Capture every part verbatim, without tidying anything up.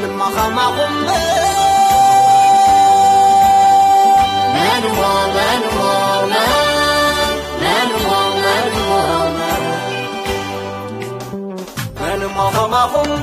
من كما هو من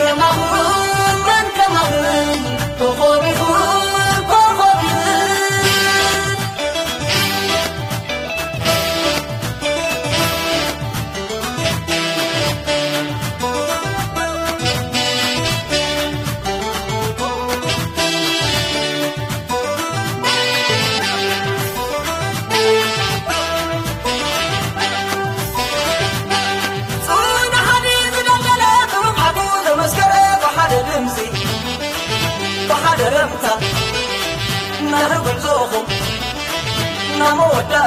كما هو يلا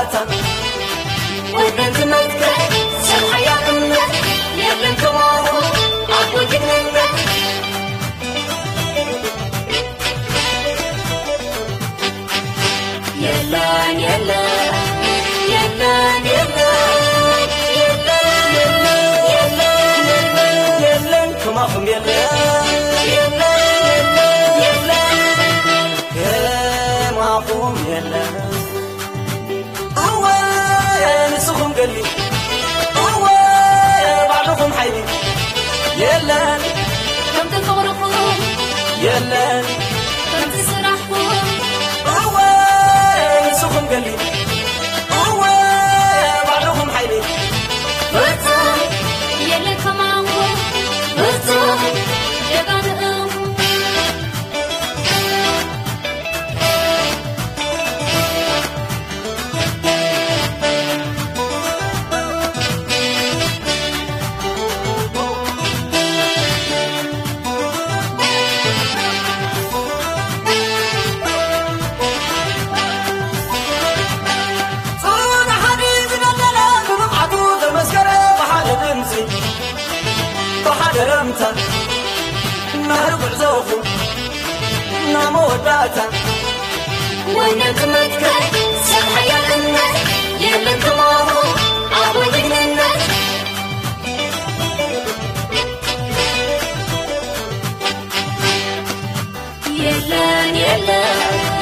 يلا